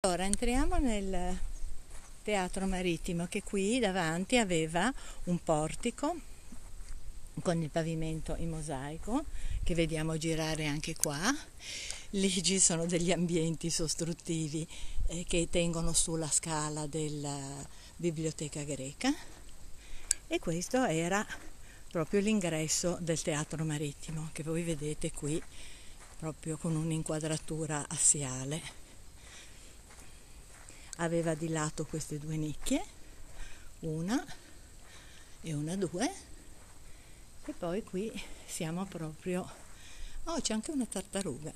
Allora, entriamo nel Teatro Marittimo, che qui davanti aveva un portico con il pavimento in mosaico che vediamo girare anche qua. Lì ci sono degli ambienti sostruttivi che tengono sulla scala della biblioteca greca, e questo era proprio l'ingresso del Teatro Marittimo, che voi vedete qui proprio con un'inquadratura assiale. Aveva di lato queste due nicchie, una e una due, e poi qui siamo proprio, oh, c'è anche una tartaruga,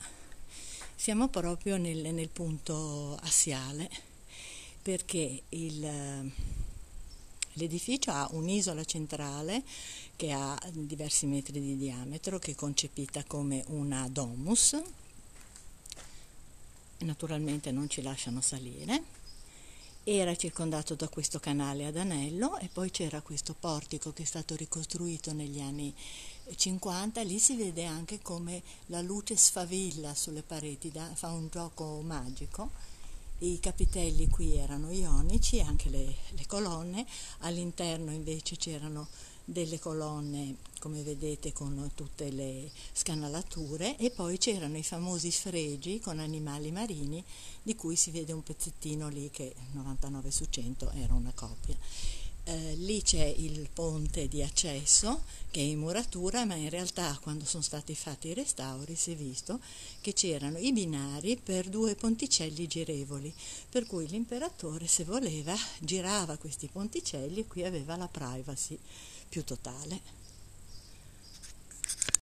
siamo proprio nel punto assiale, perché l'edificio ha un'isola centrale che ha diversi metri di diametro, che è concepita come una domus, naturalmente non ci lasciano salire. Era circondato da questo canale ad anello, e poi c'era questo portico che è stato ricostruito negli anni 50, lì si vede anche come la luce sfavilla sulle pareti, fa un gioco magico. I capitelli qui erano ionici, anche le colonne, all'interno invece c'erano delle colonne, come vedete, con tutte le scanalature, e poi c'erano i famosi sfregi con animali marini, di cui si vede un pezzettino lì che 99 su 100 era una copia. Lì c'è il ponte di accesso che è in muratura, ma in realtà quando sono stati fatti i restauri si è visto che c'erano i binari per due ponticelli girevoli, per cui l'imperatore, se voleva, girava questi ponticelli, e qui aveva la privacy più totale.